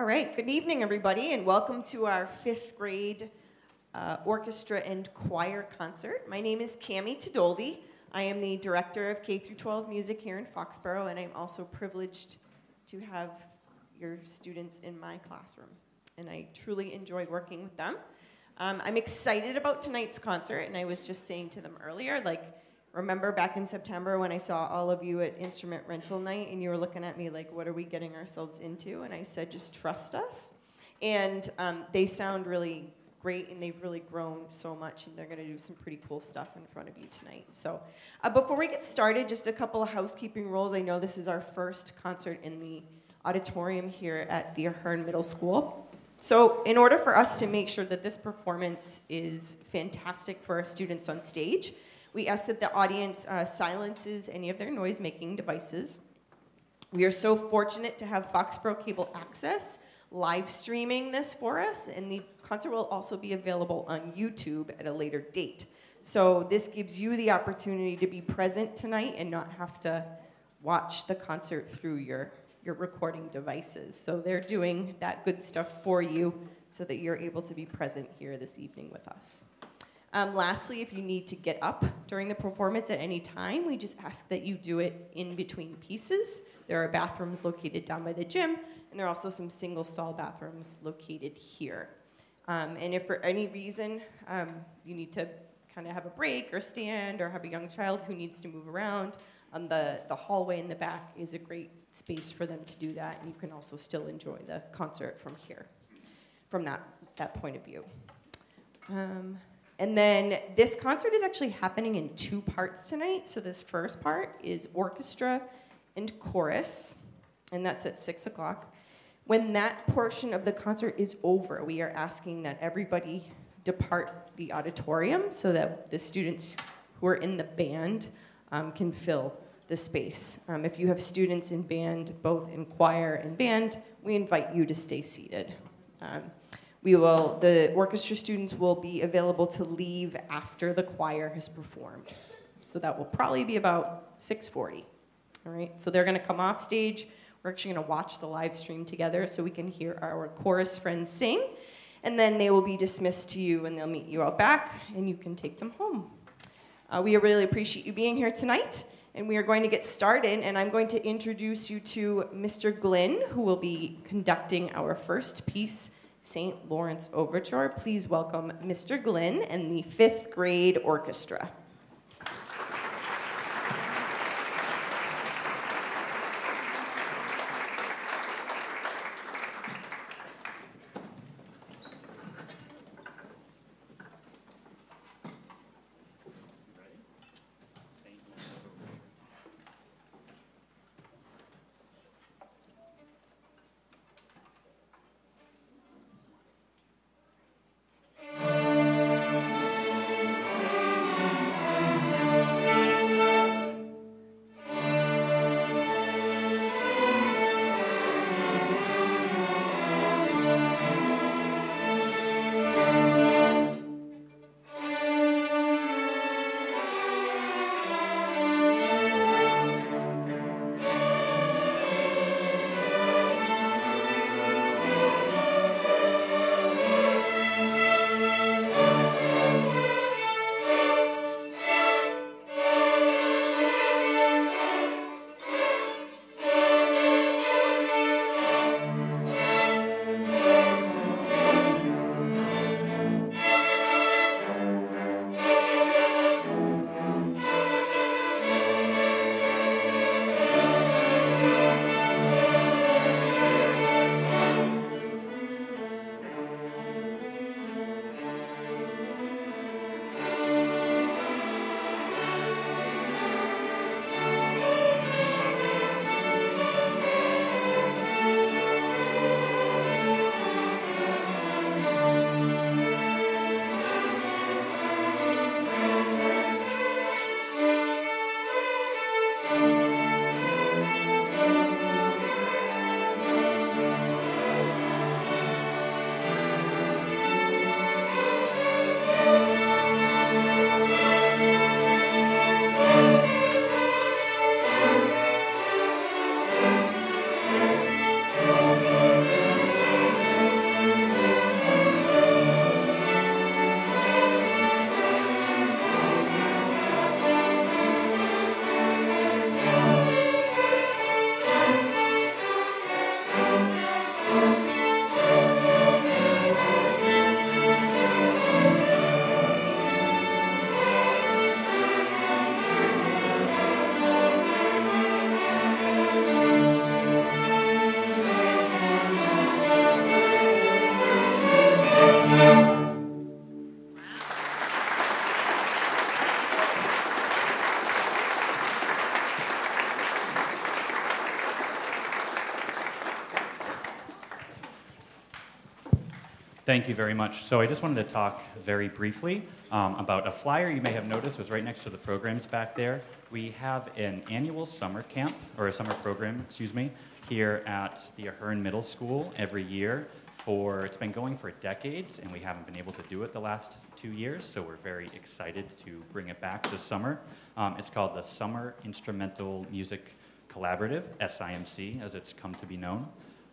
All right, good evening, everybody, and welcome to our fifth grade orchestra and choir concert. My name is Cami Tadolti. I am the director of K-12 music here in Foxborough, and I'm also privileged to have your students in my classroom, and I truly enjoy working with them. I'm excited about tonight's concert, and I was just saying to them earlier, like, remember back in September when I saw all of you at instrument rental night and you were looking at me like, what are we getting ourselves into? And I said, just trust us. And they sound really great and they've really grown so much and they're gonna do some pretty cool stuff in front of you tonight. So before we get started, just a couple of housekeeping rules. I know this is our first concert in the auditorium here at the Ahern Middle School. So in order for us to make sure that this performance is fantastic for our students on stage, we ask that the audience silences any of their noise-making devices. We are so fortunate to have Foxborough Cable Access live streaming this for us, and the concert will also be available on YouTube at a later date. So this gives you the opportunity to be present tonight and not have to watch the concert through your recording devices. So they're doing that good stuff for you so that you're able to be present here this evening with us. Lastly, if you need to get up during the performance at any time, we just ask that you do it in between pieces. There are bathrooms located down by the gym, and there are also some single stall bathrooms located here. And if for any reason you need to kind of have a break or stand or have a young child who needs to move around, the hallway in the back is a great space for them to do that, and you can also still enjoy the concert from here, from that point of view. And then this concert is actually happening in two parts tonight. So this first part is orchestra and chorus, and that's at 6 o'clock. When that portion of the concert is over, we are asking that everybody depart the auditorium so that the students who are in the band can fill the space. If you have students in band, both in choir and band, we invite you to stay seated. The orchestra students will be available to leave after the choir has performed. So that will probably be about 6:40, all right? So they're gonna come off stage. We're actually gonna watch the live stream together so we can hear our chorus friends sing. And then they will be dismissed to you and they'll meet you out back and you can take them home. We really appreciate you being here tonight. And we are going to get started, and I'm going to introduce you to Mr. Glynn, who will be conducting our first piece, Saint Lawrence Overture. Please welcome Mr. Glynn and the fifth grade orchestra. Thank you very much. So I just wanted to talk very briefly about a flyer you may have noticed was right next to the programs back there. We have an annual summer camp, or a summer program, excuse me, here at the Ahern Middle School every year. It's been going for decades, and we haven't been able to do it the last 2 years, so we're very excited to bring it back this summer. It's called the Summer Instrumental Music Collaborative, SIMC, as it's come to be known.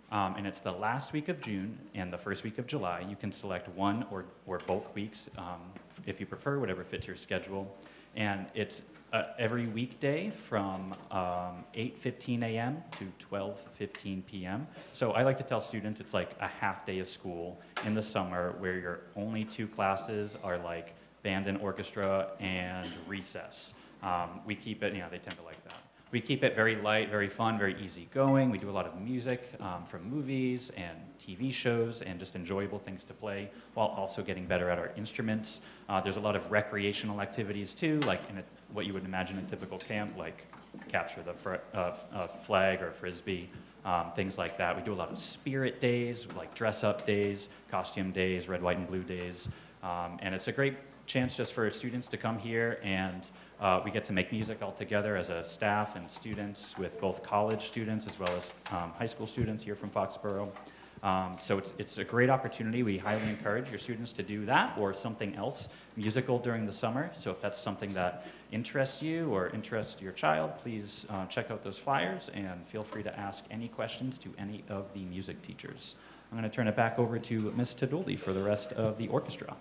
And it's the last week of June and the first week of July. You can select one or both weeks if you prefer, whatever fits your schedule. And it's every weekday from 8:15 a.m. to 12:15 p.m. So I like to tell students it's like a half day of school in the summer where your only two classes are like band and orchestra and recess. We keep it, you know, they tend to like that. We keep it very light, very fun, very easygoing. We do a lot of music from movies and TV shows and just enjoyable things to play while also getting better at our instruments. There's a lot of recreational activities too, like in what you would imagine in a typical camp, like capture the flag or frisbee, things like that. We do a lot of spirit days, like dress up days, costume days, red, white, and blue days. And it's a great chance just for students to come here and we get to make music all together as a staff and students, with both college students as well as high school students here from Foxborough. So it's a great opportunity. We highly encourage your students to do that or something else musical during the summer. So if that's something that interests you or interests your child, please check out those flyers and feel free to ask any questions to any of the music teachers. I'm going to turn it back over to Ms. Tadolti for the rest of the orchestra.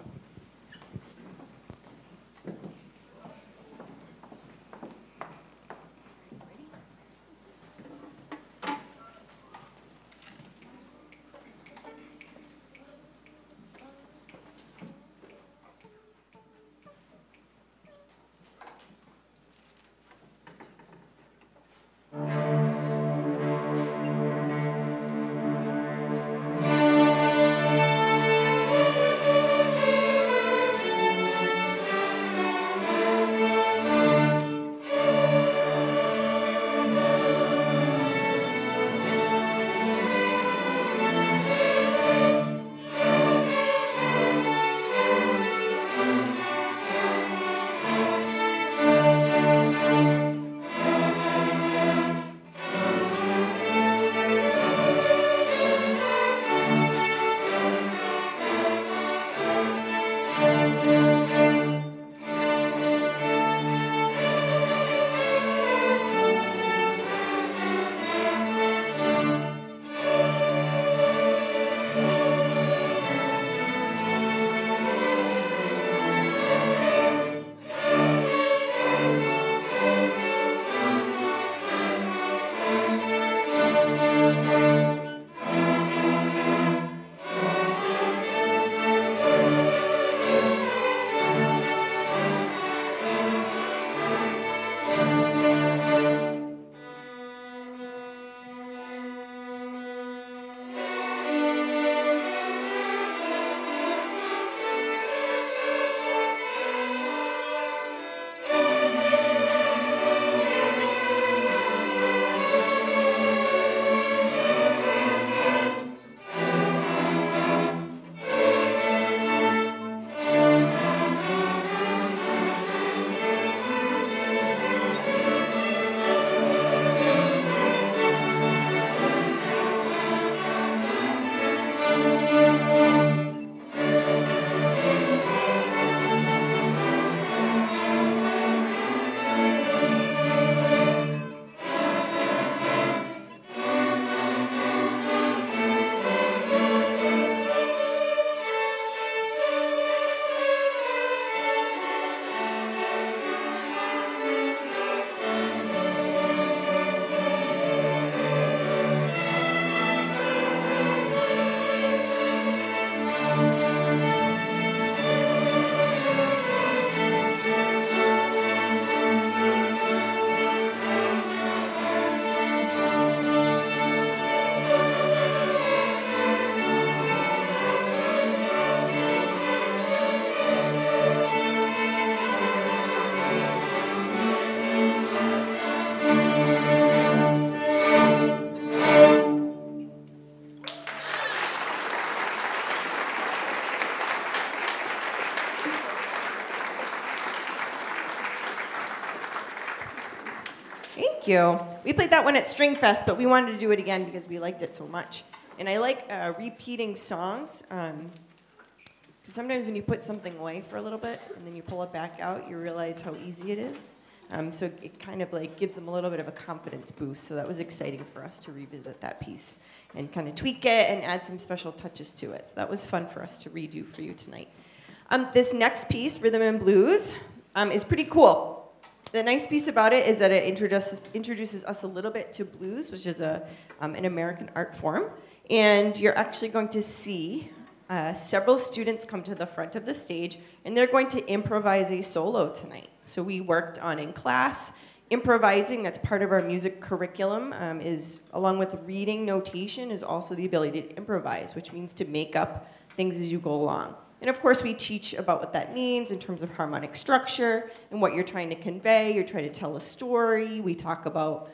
Thank you. We played that one at String Fest, but we wanted to do it again because we liked it so much. And I like repeating songs. Because sometimes when you put something away for a little bit and then you pull it back out, you realize how easy it is. So it kind of like gives them a little bit of a confidence boost. So that was exciting for us to revisit that piece and kind of tweak it and add some special touches to it. So that was fun for us to redo for you tonight. This next piece, Rhythm and Blues, is pretty cool. The nice piece about it is that it introduces us a little bit to blues, which is an American art form. And you're actually going to see several students come to the front of the stage, and they're going to improvise a solo tonight. So we worked on in class, improvising, that's part of our music curriculum, is along with reading notation is also the ability to improvise, which means to make up things as you go along. And of course, we teach about what that means in terms of harmonic structure and what you're trying to convey. You're trying to tell a story. We talk about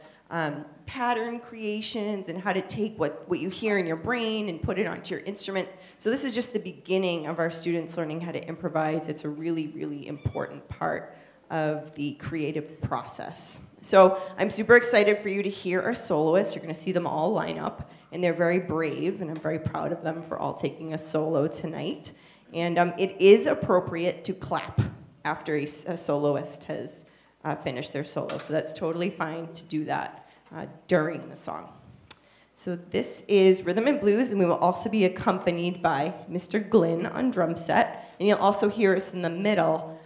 pattern creations and how to take what you hear in your brain and put it onto your instrument. So this is just the beginning of our students learning how to improvise. It's a really, really important part of the creative process. So I'm super excited for you to hear our soloists. You're going to see them all line up. And they're very brave, and I'm very proud of them for all taking a solo tonight. And it is appropriate to clap after a soloist has finished their solo. So that's totally fine to do that during the song. So this is Rhythm and Blues, and we will also be accompanied by Mr. Glynn on drum set. And you'll also hear us in the middle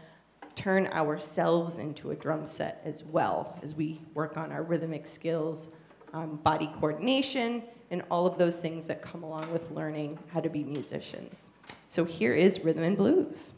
turn ourselves into a drum set as well as we work on our rhythmic skills, body coordination, and all of those things that come along with learning how to be musicians. So here is Rhythm and Blues.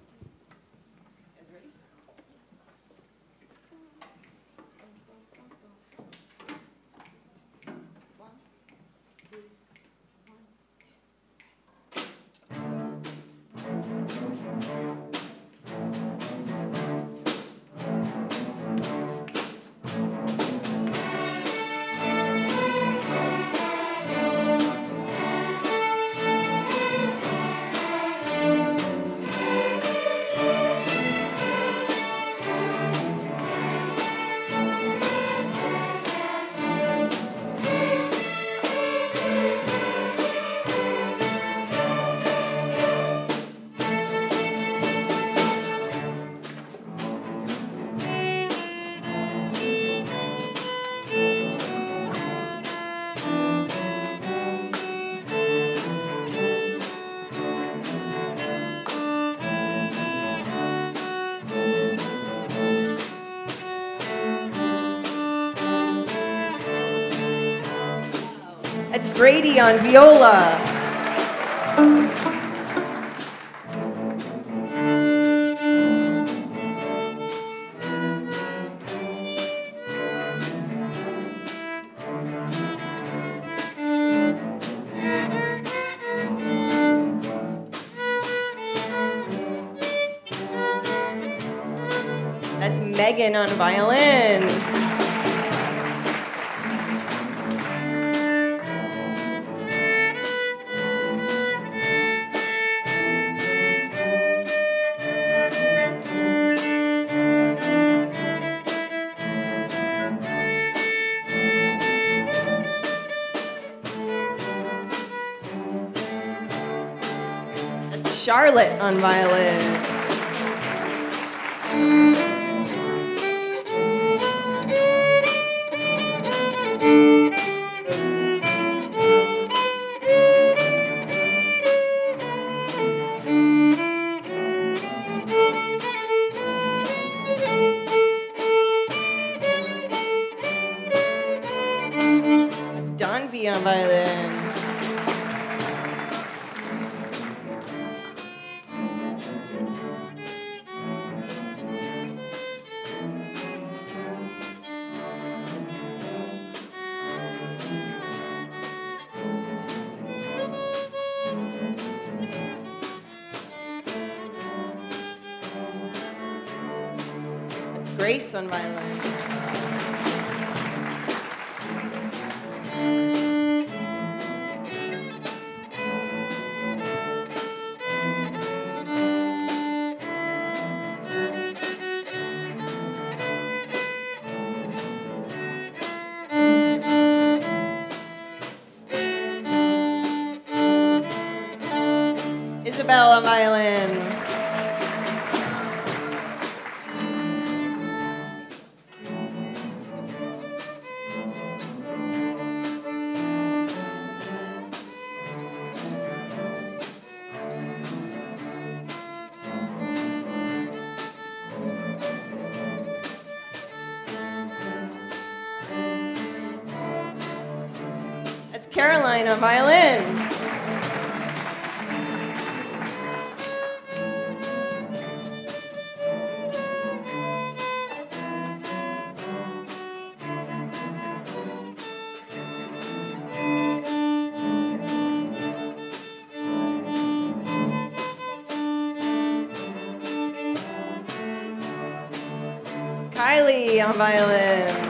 Brady on viola. That's Megan on violin. Charlotte on violin. Grace on violin. the violin. Caroline on violin. Kylie on violin.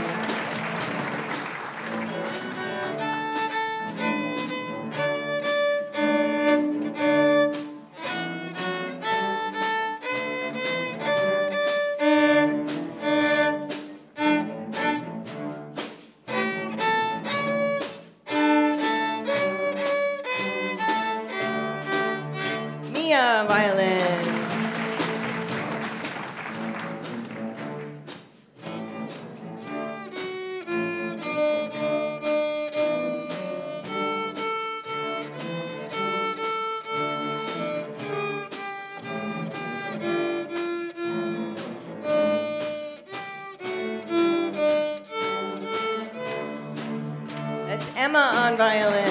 Emma on violin.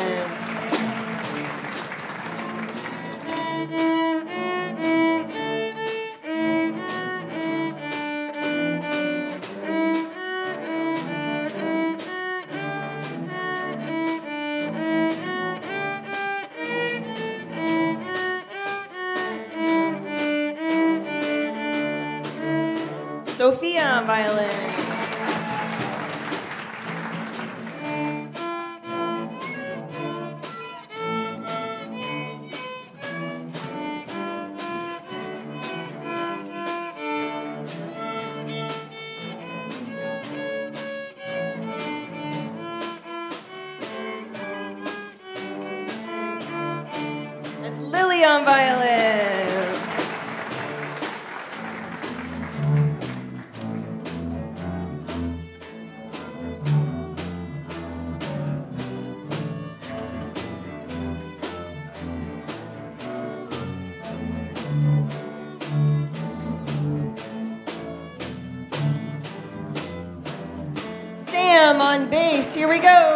Sophia on violin. On violin. Sam on bass. Here we go.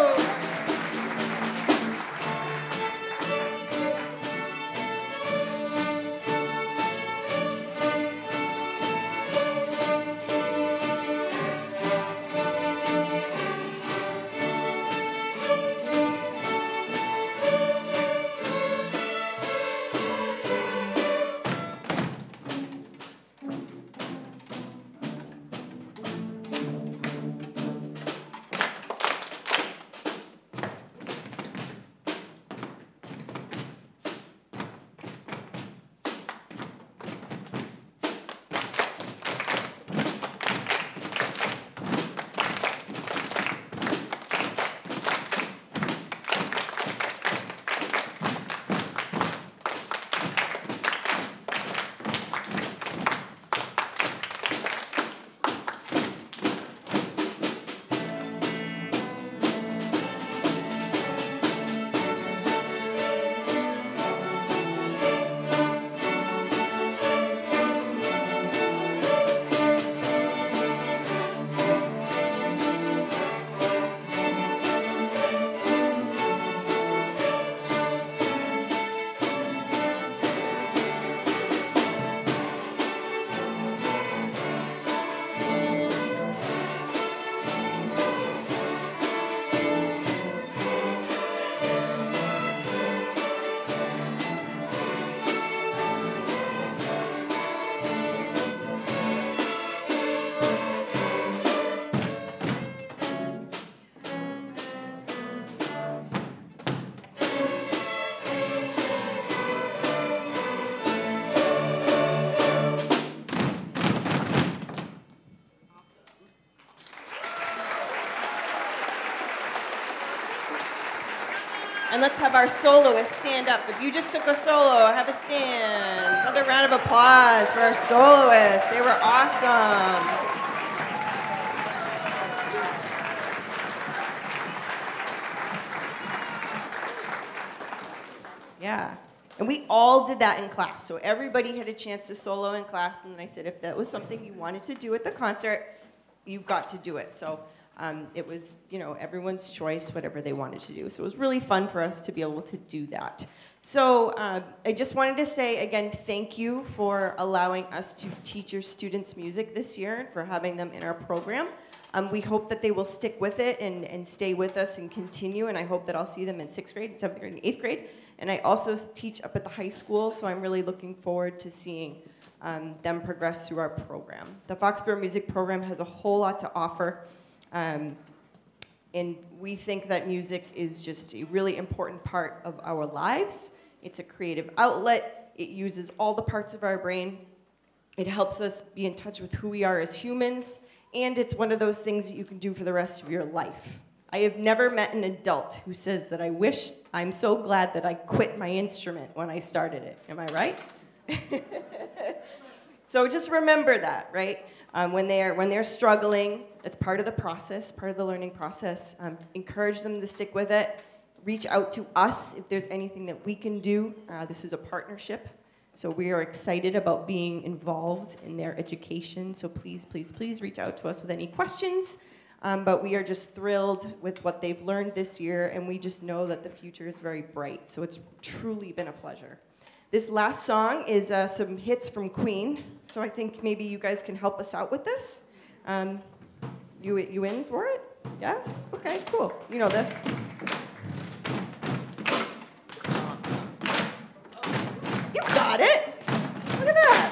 and let's have our soloist stand up. If you just took a solo, have a stand. Another round of applause for our soloists. They were awesome. Yeah, and we all did that in class. So everybody had a chance to solo in class, and then I said if that was something you wanted to do at the concert, you got to do it. So it was, you know, everyone's choice, whatever they wanted to do. So it was really fun for us to be able to do that. So I just wanted to say, again, thank you for allowing us to teach your students music this year and for having them in our program. We hope that they will stick with it and stay with us and continue, and I hope that I'll see them in 6th grade, 7th grade, and 8th grade. And I also teach up at the high school, so I'm really looking forward to seeing them progress through our program. The Foxborough Music Program has a whole lot to offer, and we think that music is just a really important part of our lives. It's a creative outlet. It uses all the parts of our brain. It helps us be in touch with who we are as humans. And it's one of those things that you can do for the rest of your life. I have never met an adult who says that I'm so glad that I quit my instrument when I started it. Am I right? So just remember that, right? When they're struggling, that's part of the process, part of the learning process. Encourage them to stick with it. Reach out to us if there's anything that we can do. This is a partnership. So we are excited about being involved in their education. So please, please, please reach out to us with any questions. But we are just thrilled with what they've learned this year, and we just know that the future is very bright. So it's truly been a pleasure. This last song is some hits from Queen. So I think maybe you guys can help us out with this. You in for it? Yeah? Okay, cool. You know this. Got it? Look at that.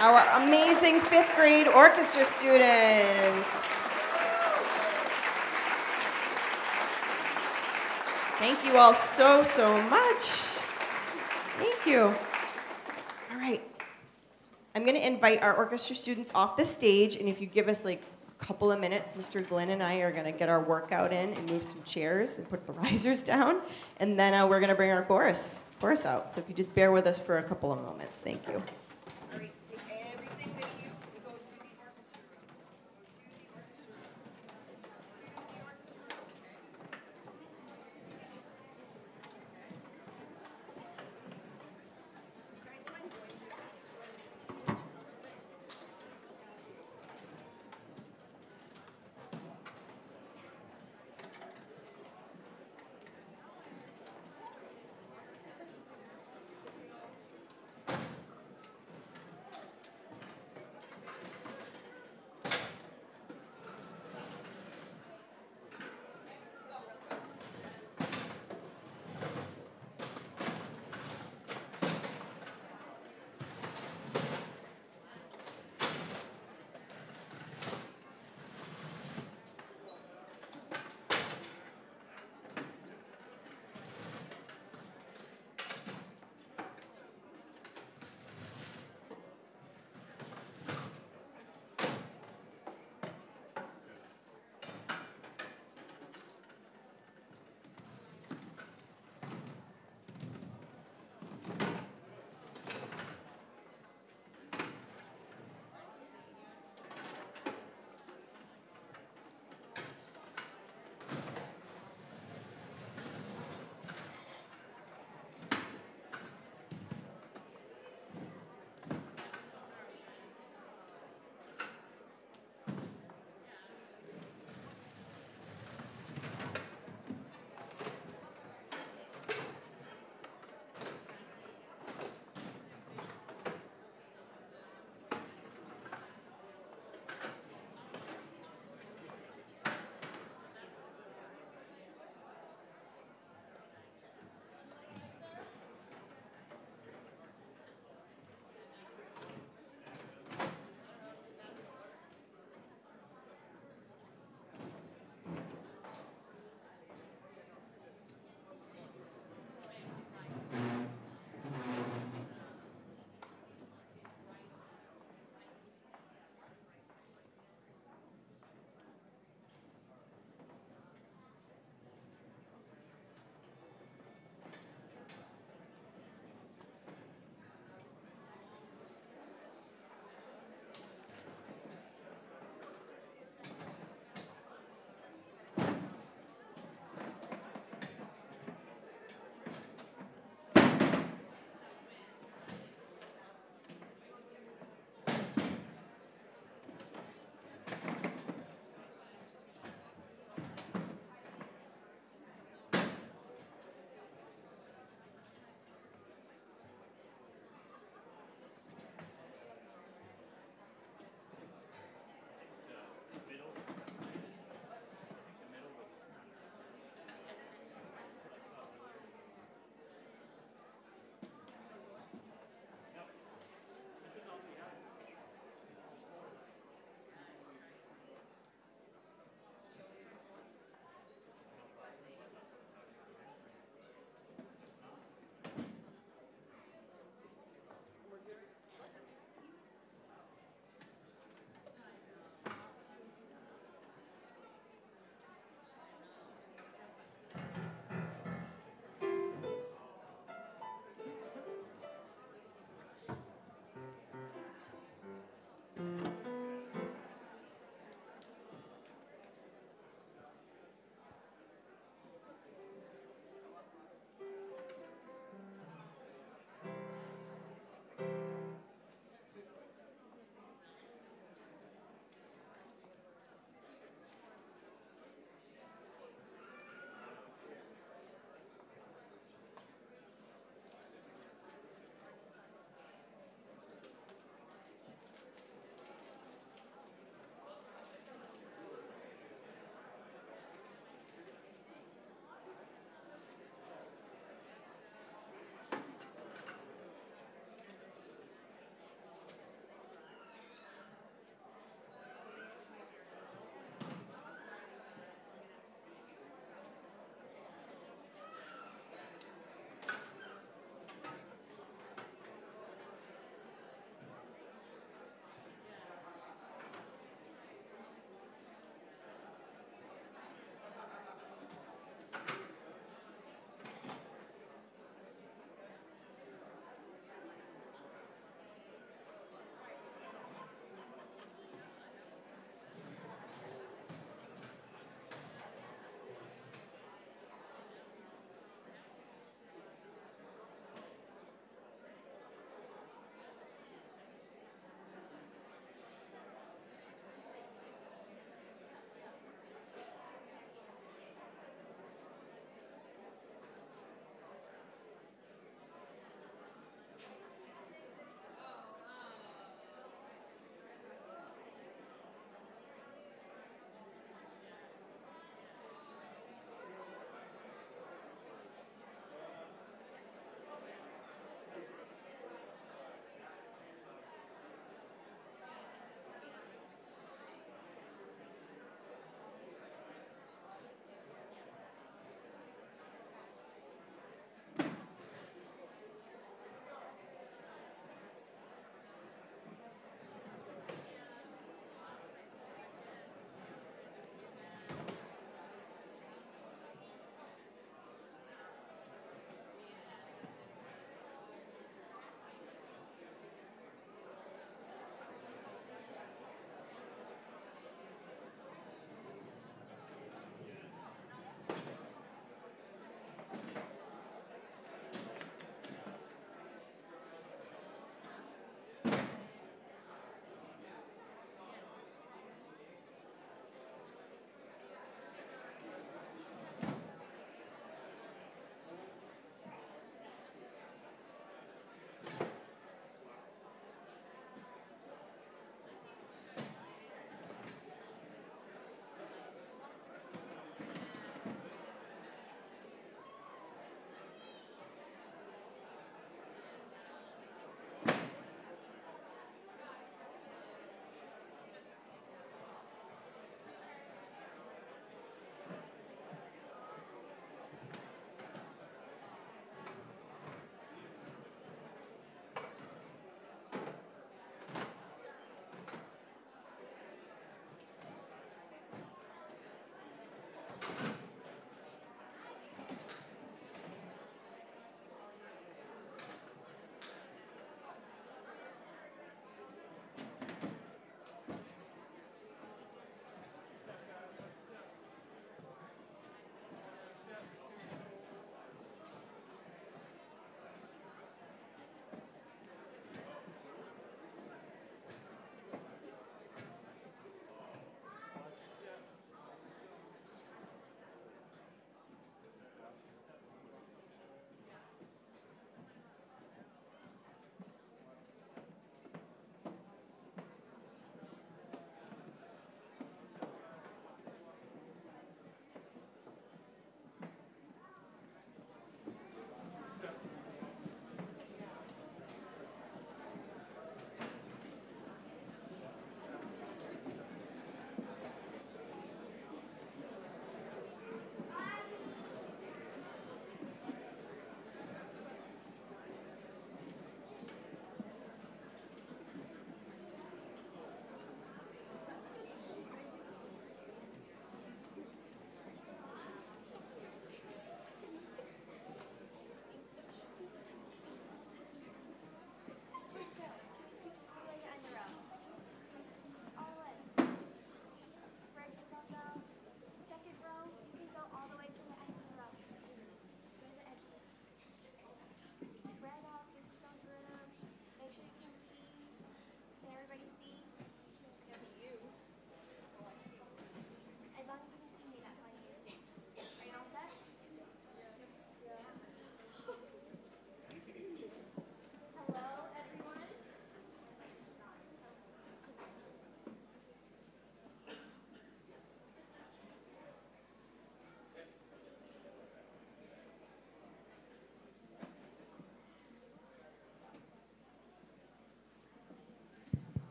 Our amazing 5th grade orchestra students. Thank you all so, so much. Thank you. All right. I'm going to invite our orchestra students off the stage, and if you give us like a couple of minutes, Mr. Glynn and I are going to get our workout in and move some chairs and put the risers down, and then we're going to bring our chorus out. So if you just bear with us for a couple of moments. Thank you.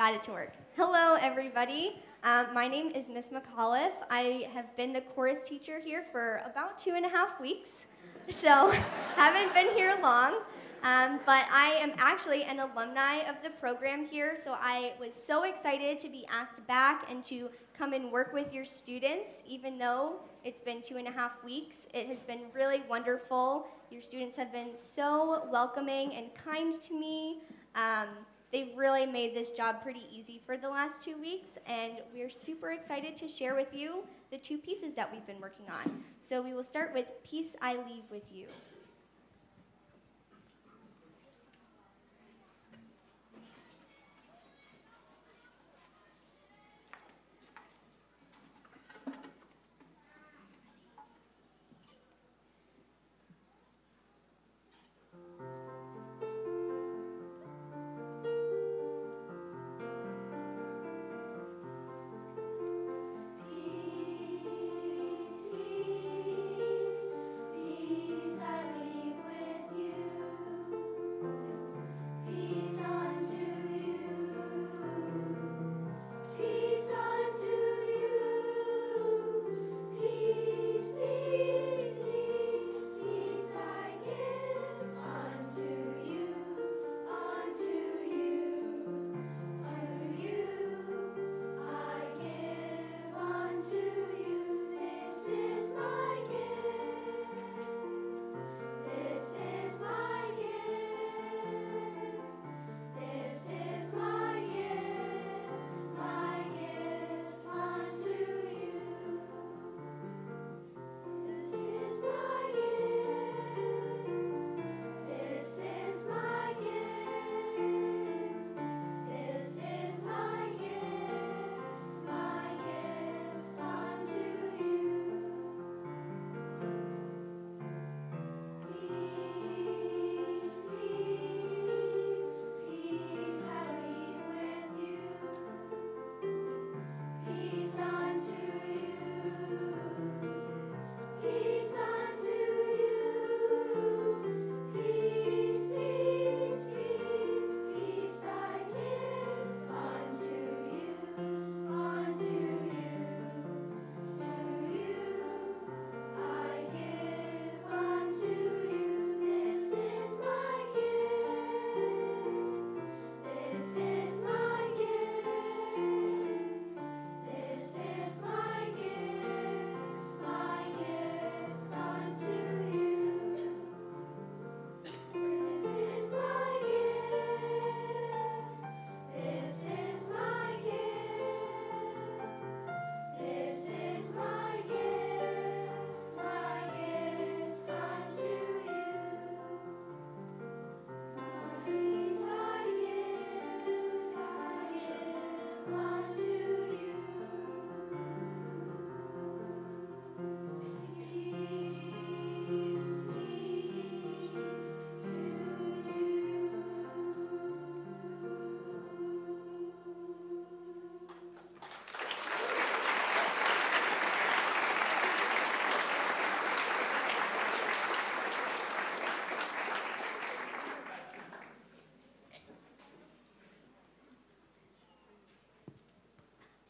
Got it to work. Hello, everybody. My name is Miss McAuliffe. I have been the chorus teacher here for about 2.5 weeks, so haven't been here long. But I am actually an alumni of the program here, so I was so excited to be asked back and to come and work with your students. Even though it's been 2.5 weeks, it has been really wonderful. Your students have been so welcoming and kind to me. They've really made this job pretty easy for the last 2 weeks, and we're super excited to share with you the 2 pieces that we've been working on. So we will start with Peace I Leave With You.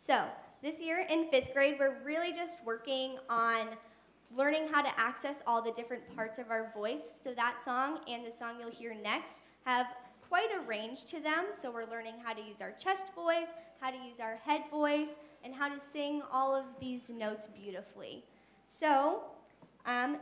So this year in 5th grade, we're really just working on learning how to access all the different parts of our voice. So that song and the song you'll hear next have quite a range to them. So we're learning how to use our chest voice, how to use our head voice, and how to sing all of these notes beautifully. So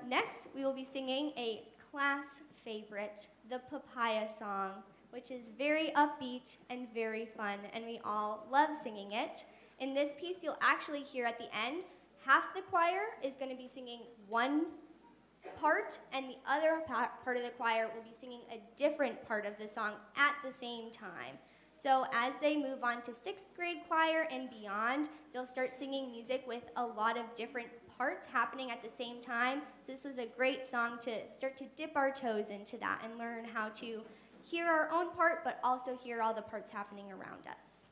next we will be singing a class favorite, the papaya song, which is very upbeat and very fun, and we all love singing it. In this piece, you'll actually hear at the end, half the choir is going to be singing one part, and the other part of the choir will be singing a different part of the song at the same time. So as they move on to 6th grade choir and beyond, they'll start singing music with a lot of different parts happening at the same time. So this was a great song to start to dip our toes into that and learn how to hear our own part, but also hear all the parts happening around us.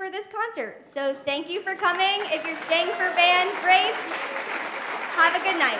for this concert. So thank you for coming. If you're staying for band, great. Have a good night.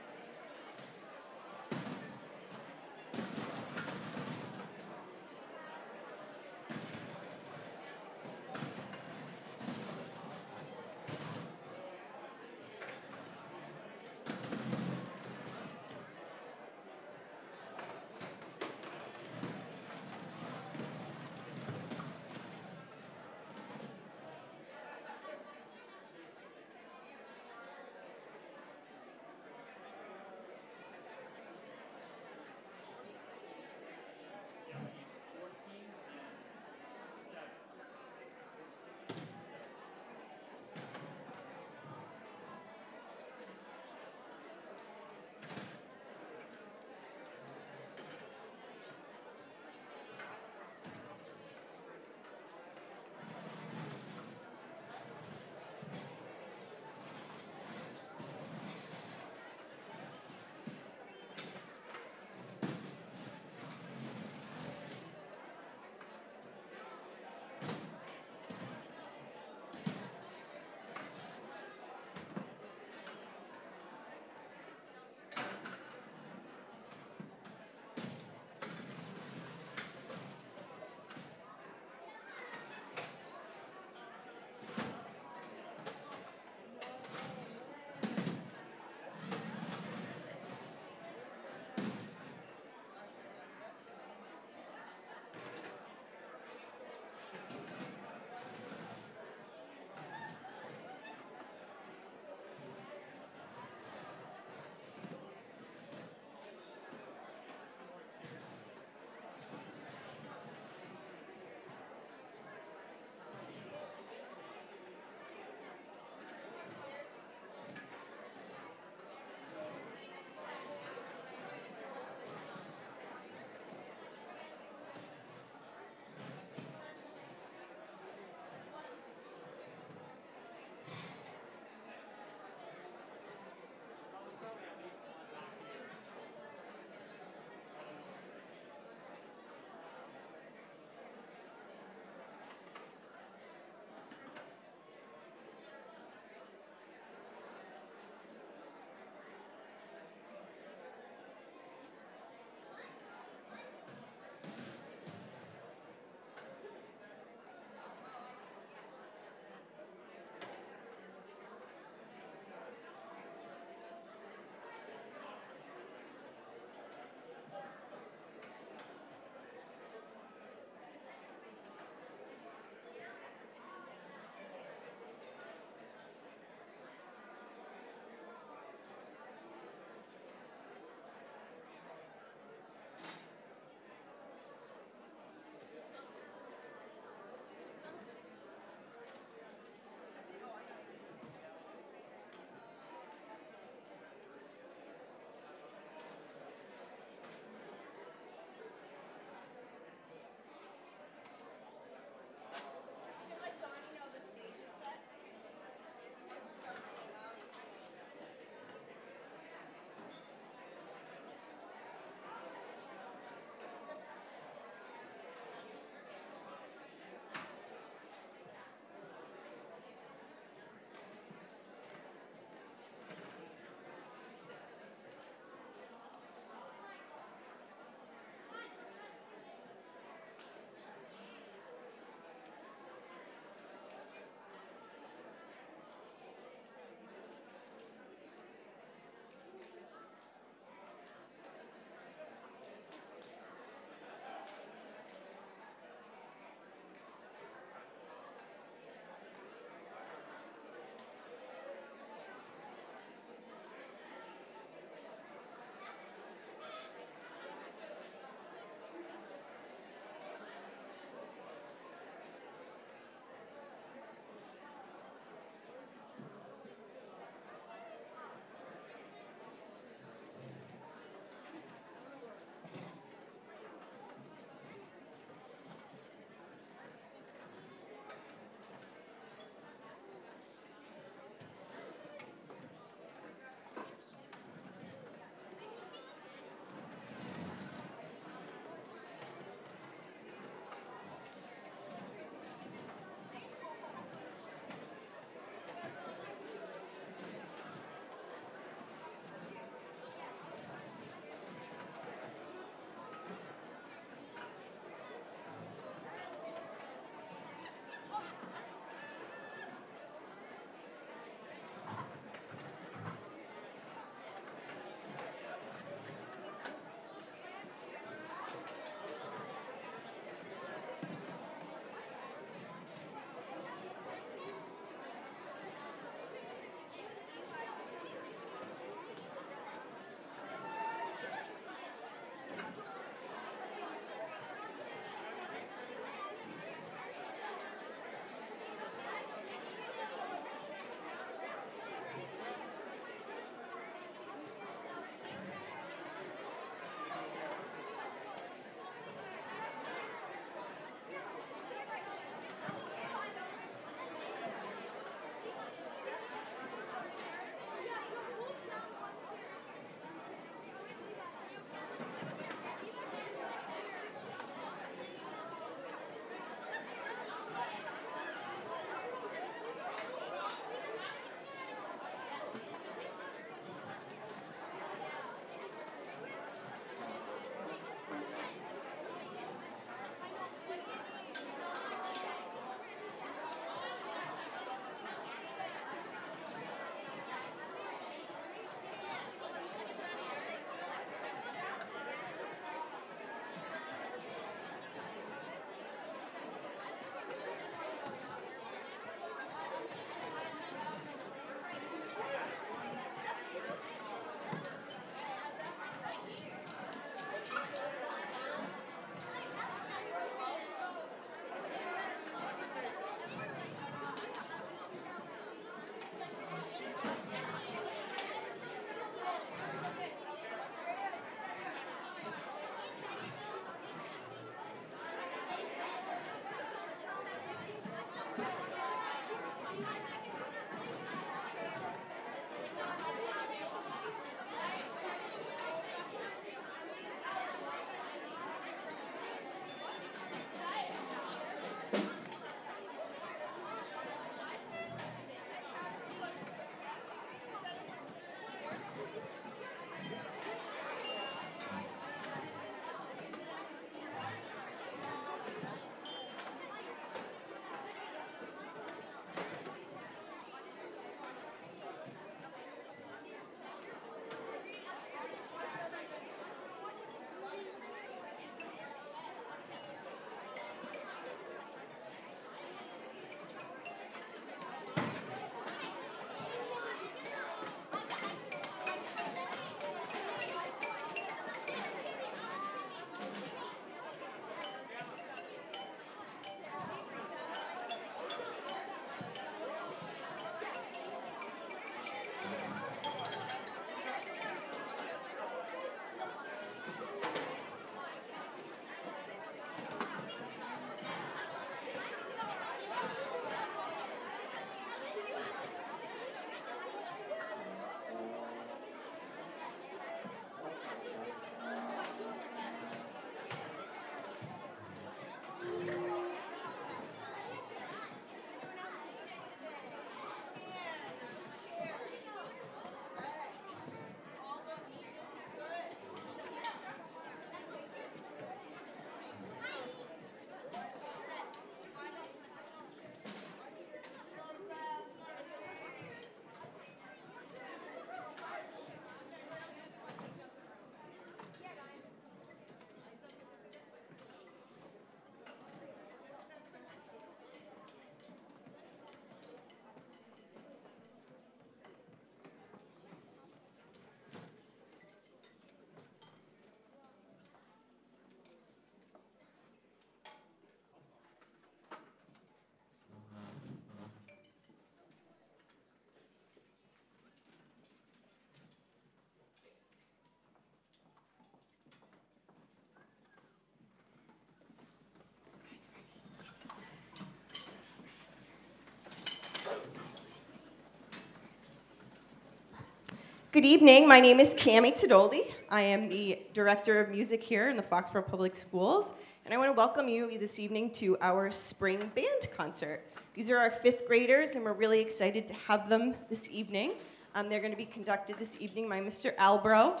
Good evening, my name is Cami Tadolti. I am the Director of Music here in the Foxborough Public Schools, and I want to welcome you this evening to our Spring Band Concert. These are our fifth graders, and we're really excited to have them this evening. They're going to be conducted this evening by Mr. Albro.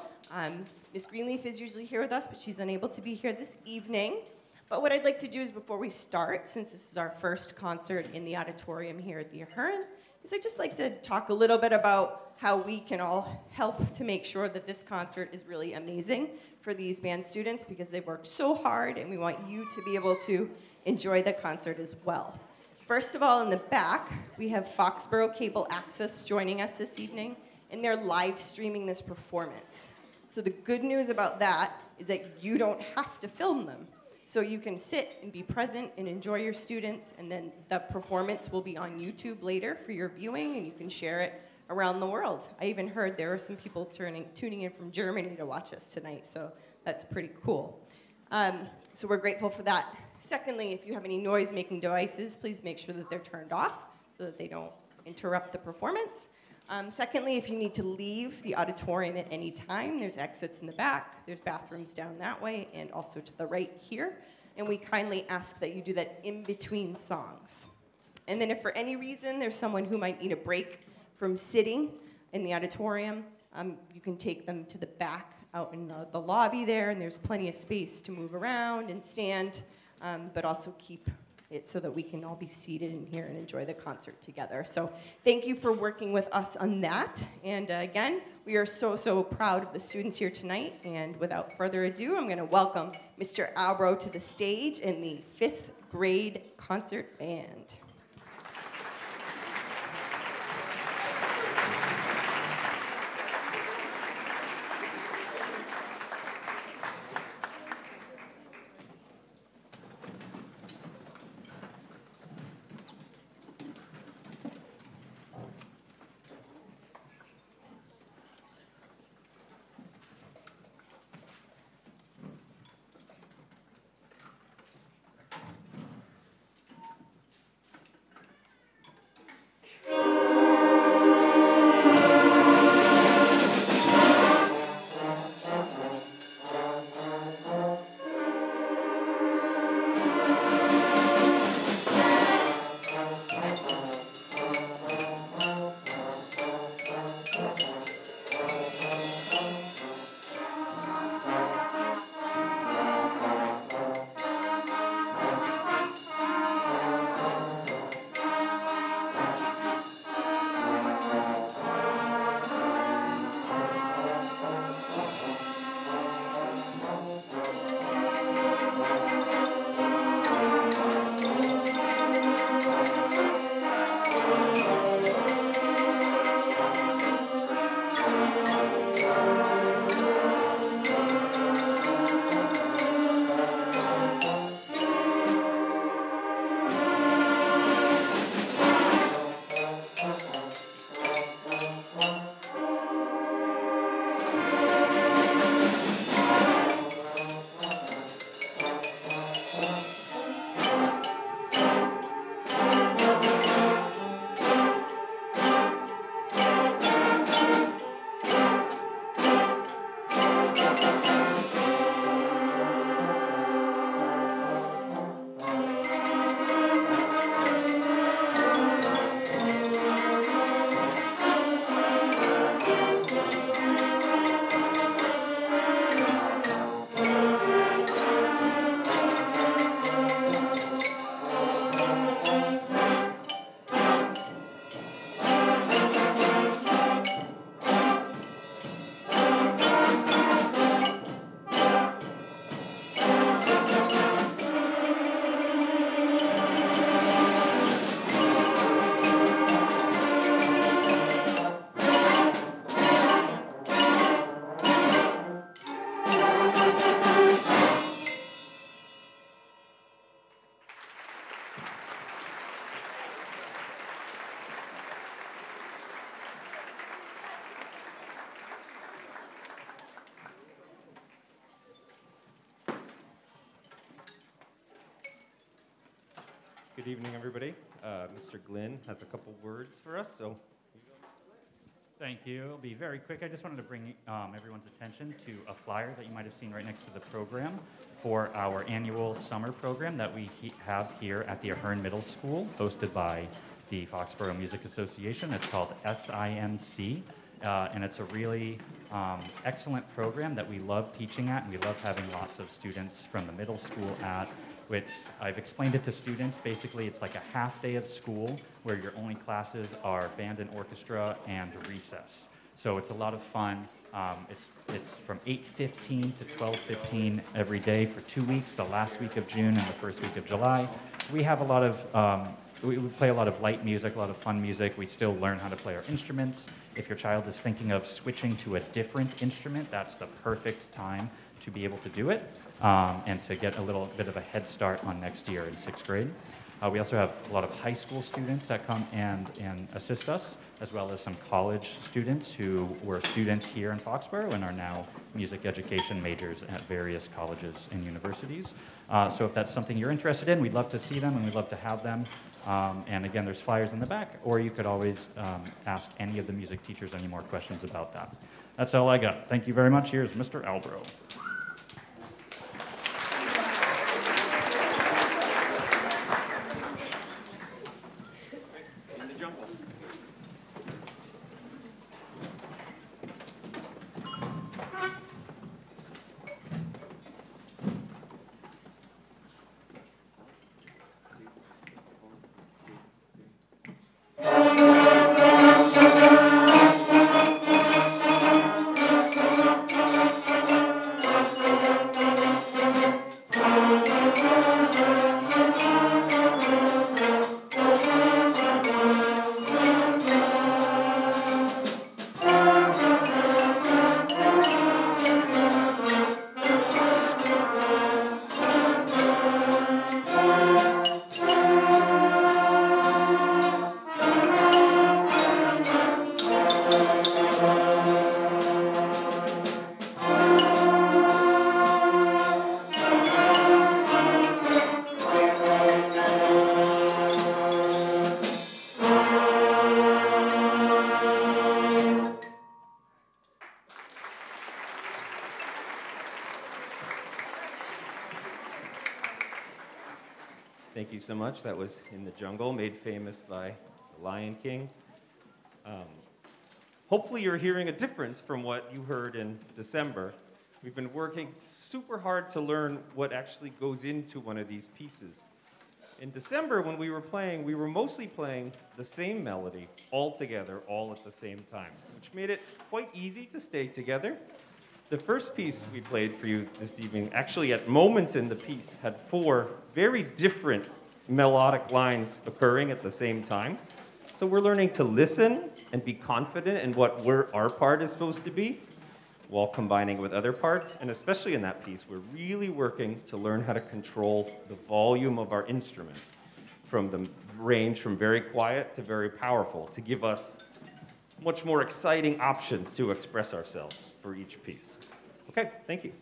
Miss Greenleaf is usually here with us, but she's unable to be here this evening. But what I'd like to do is, before we start, since this is our first concert in the auditorium here at the Ahern, is I'd just like to talk a little bit about how we can all help to make sure that this concert is really amazing for these band students, because they've worked so hard and we want you to be able to enjoy the concert as well. First of all, in the back, we have Foxborough Cable Access joining us this evening, and they're live streaming this performance. So the good news about that is that you don't have to film them. So you can sit and be present and enjoy your students, and then the performance will be on YouTube later for your viewing, and you can share it around the world. I even heard there were some people tuning in from Germany to watch us tonight, so that's pretty cool. So we're grateful for that. Secondly, if you have any noise-making devices, please make sure that they're turned off so that they don't interrupt the performance. Secondly, if you need to leave the auditorium at any time, there's exits in the back, there's bathrooms down that way, and also to the right here, and we kindly ask that you do that in between songs. And then if for any reason there's someone who might need a break from sitting in the auditorium, you can take them to the back out in the lobby there, and there's plenty of space to move around and stand, but also keep it so that we can all be seated in here and enjoy the concert together. So thank you for working with us on that. And again, we are so, so proud of the students here tonight. And without further ado, I'm gonna welcome Mr. Albro to the stage in the fifth grade concert band. Good evening, everybody. Mr. Glynn has a couple words for us, so Thank you. It'll be very quick. I just wanted to bring everyone's attention to a flyer that you might have seen right next to the program for our annual summer program that we have here at the Ahern Middle School, hosted by the Foxborough Music Association. It's called SIMC, and it's a really excellent program that we love teaching at, and we love having lots of students from the middle school at. Which I've explained it to students. Basically, it's like a half day of school where your only classes are band and orchestra and recess. So it's a lot of fun. It's from 8:15 to 12:15 every day for 2 weeks, the last week of June and the first week of July. We have a lot of, we play a lot of light music, a lot of fun music. We still learn how to play our instruments. If your child is thinking of switching to a different instrument, that's the perfect time to be able to do it. And to get a little bit of a head start on next year in sixth grade. We also have a lot of high school students that come and assist us, as well as some college students who were students here in Foxborough and are now music education majors at various colleges and universities. So if that's something you're interested in, we'd love to see them and we'd love to have them. And again, there's flyers in the back, or you could always ask any of the music teachers any more questions about that. That's all I got. Thank you very much. Here's Mr. Albro. Thank you so much. That was In the Jungle, made famous by the Lion King. Hopefully you're hearing a difference from what you heard in December. We've been working super hard to learn what actually goes into one of these pieces. In December, when we were playing, we were mostly playing the same melody all together, all at the same time, which made it quite easy to stay together. The first piece we played for you this evening, actually at moments in the piece, had four very different melodic lines occurring at the same time. So we're learning to listen and be confident in what our part is supposed to be while combining with other parts. And especially in that piece, we're really working to learn how to control the volume of our instrument, from the range from very quiet to very powerful, to give us much more exciting options to express ourselves for each piece. Okay, thank you.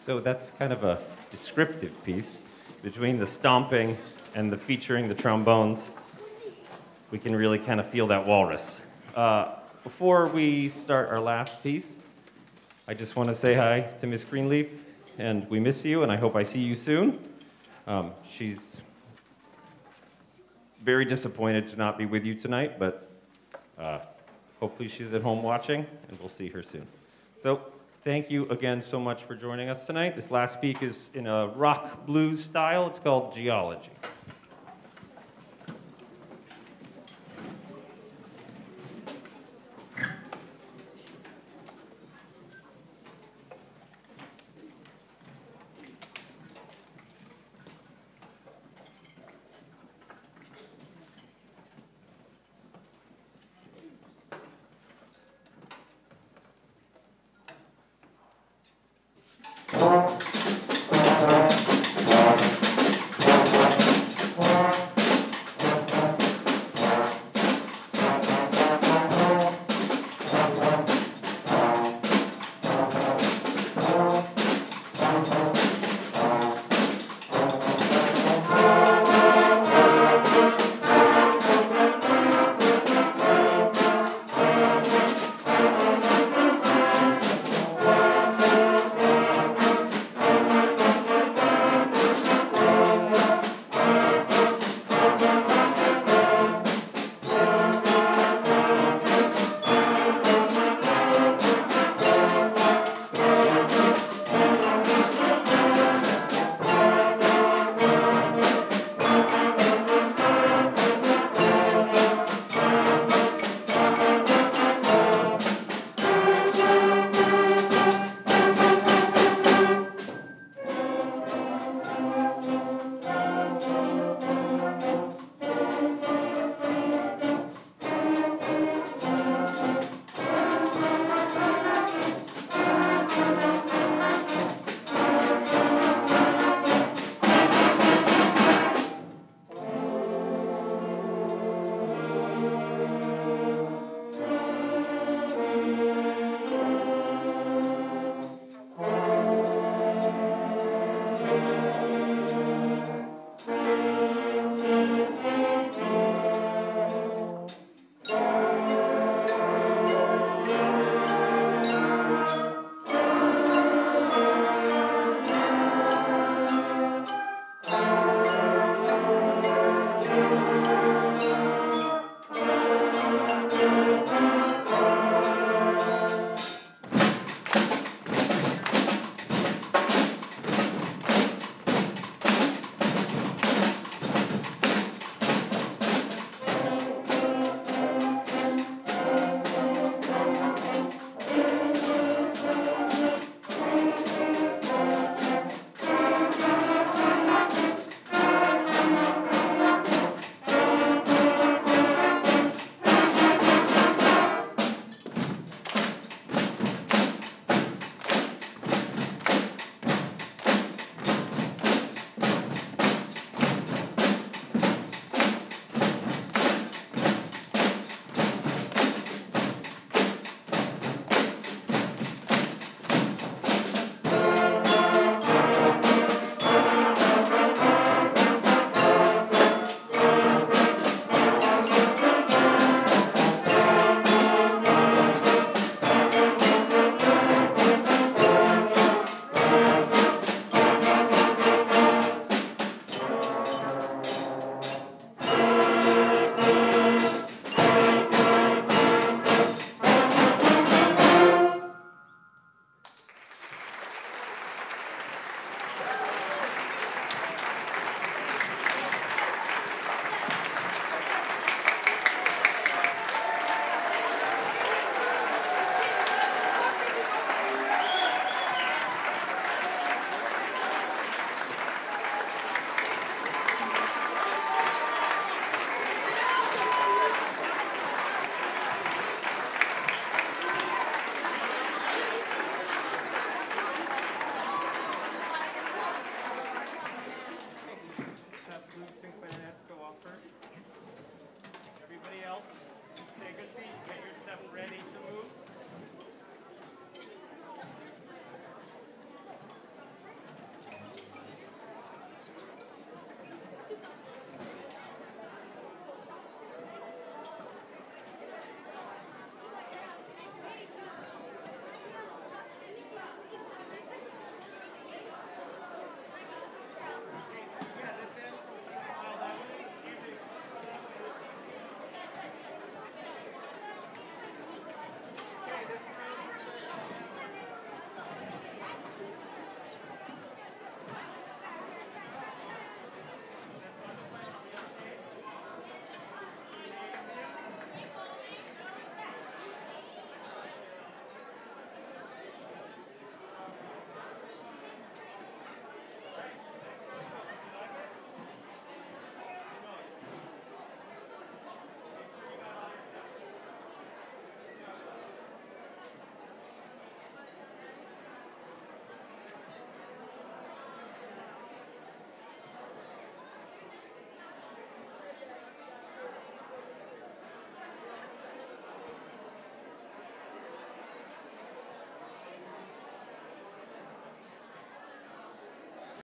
So that's kind of a descriptive piece. Between the stomping and the featuring the trombones, we can really kind of feel that walrus. Before we start our last piece, I just want to say hi to Miss Greenleaf, and we miss you, and I hope I see you soon. She's very disappointed to not be with you tonight, but hopefully she's at home watching, and we'll see her soon. So thank you again so much for joining us tonight. This last piece is in a rock blues style. It's called Geology.